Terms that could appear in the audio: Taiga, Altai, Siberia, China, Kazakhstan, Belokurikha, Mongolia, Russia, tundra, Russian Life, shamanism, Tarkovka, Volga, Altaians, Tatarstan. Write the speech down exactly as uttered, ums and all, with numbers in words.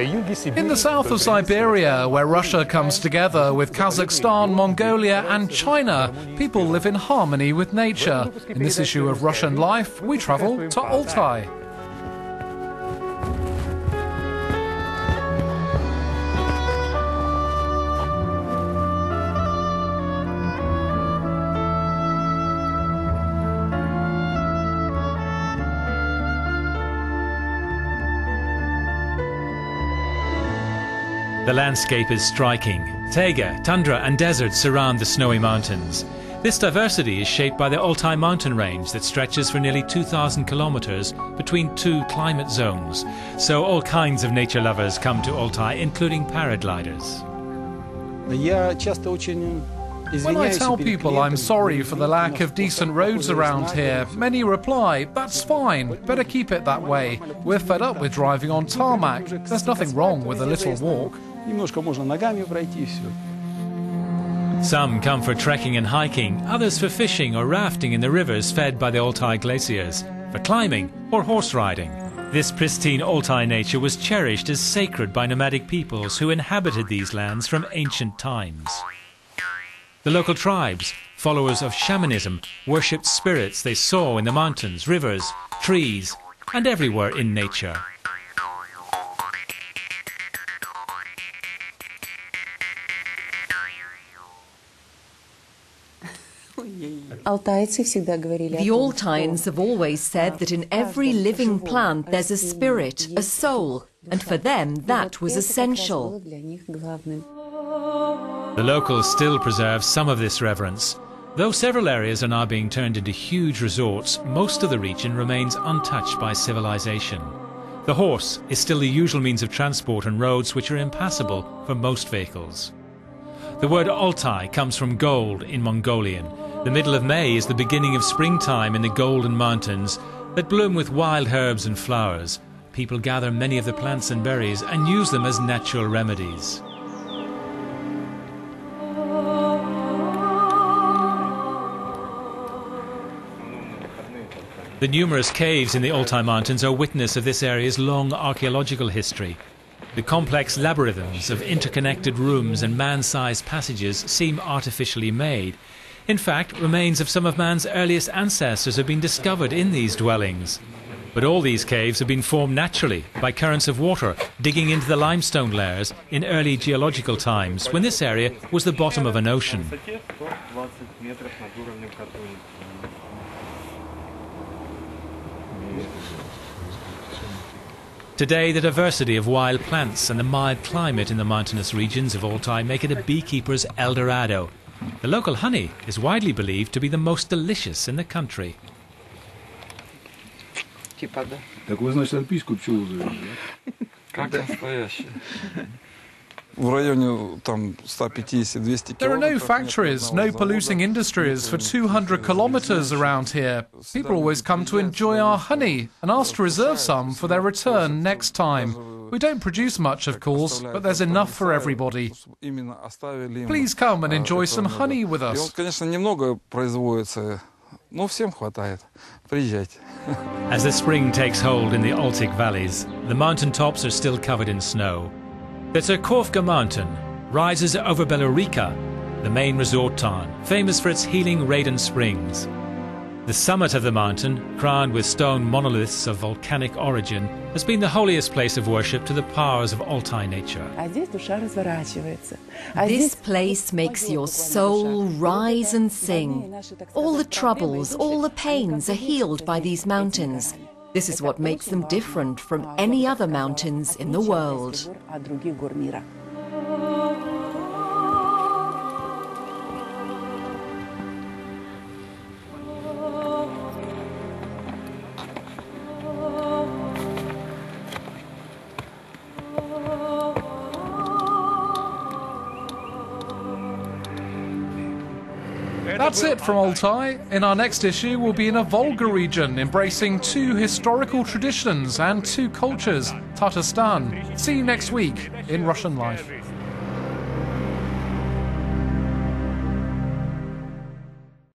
In the south of Siberia, where Russia comes together with Kazakhstan, Mongolia and China, people live in harmony with nature. In this issue of Russian Life, we travel to Altai. The landscape is striking. Taiga, tundra and deserts surround the snowy mountains. This diversity is shaped by the Altai mountain range that stretches for nearly two thousand kilometers between two climate zones. So all kinds of nature lovers come to Altai, including paragliders. When I tell people I'm sorry for the lack of decent roads around here, many reply, "That's fine, better keep it that way. We're fed up with driving on tarmac. There's nothing wrong with a little walk." Some come for trekking and hiking, others for fishing or rafting in the rivers fed by the Altai glaciers, for climbing or horse riding. This pristine Altai nature was cherished as sacred by nomadic peoples who inhabited these lands from ancient times. The local tribes, followers of shamanism, worshipped spirits they saw in the mountains, rivers, trees, and everywhere in nature. The Altaians have always said that in every living plant there's a spirit, a soul, and for them that was essential. The locals still preserve some of this reverence. Though several areas are now being turned into huge resorts, most of the region remains untouched by civilization. The horse is still the usual means of transport on roads which are impassable for most vehicles. The word Altai comes from gold in Mongolian. The middle of May is the beginning of springtime in the golden mountains that bloom with wild herbs and flowers. People gather many of the plants and berries and use them as natural remedies. The numerous caves in the Altai Mountains are witness of this area's long archaeological history. The complex labyrinths of interconnected rooms and man-sized passages seem artificially made. In fact, remains of some of man's earliest ancestors have been discovered in these dwellings. But all these caves have been formed naturally by currents of water digging into the limestone layers in early geological times, when this area was the bottom of an ocean. Today, the diversity of wild plants and the mild climate in the mountainous regions of Altai make it a beekeeper's El Dorado. The local honey is widely believed to be the most delicious in the country. There are no factories, no polluting industries for two hundred kilometers around here. People always come to enjoy our honey and ask to reserve some for their return next time. We don't produce much, of course, but there's enough for everybody. Please come and enjoy some honey with us. As the spring takes hold in the Altic valleys, the mountain tops are still covered in snow. The Tarkovka mountain rises over Belokurikha, the main resort town, famous for its healing Raden springs. The summit of the mountain, crowned with stone monoliths of volcanic origin, has been the holiest place of worship to the powers of Altai nature. This place makes your soul rise and sing. All the troubles, all the pains are healed by these mountains. This is what makes them different from any other mountains in the world. That's it from Altai. In our next issue, we'll be in a Volga region, embracing two historical traditions and two cultures, Tatarstan. See you next week in Russian Life.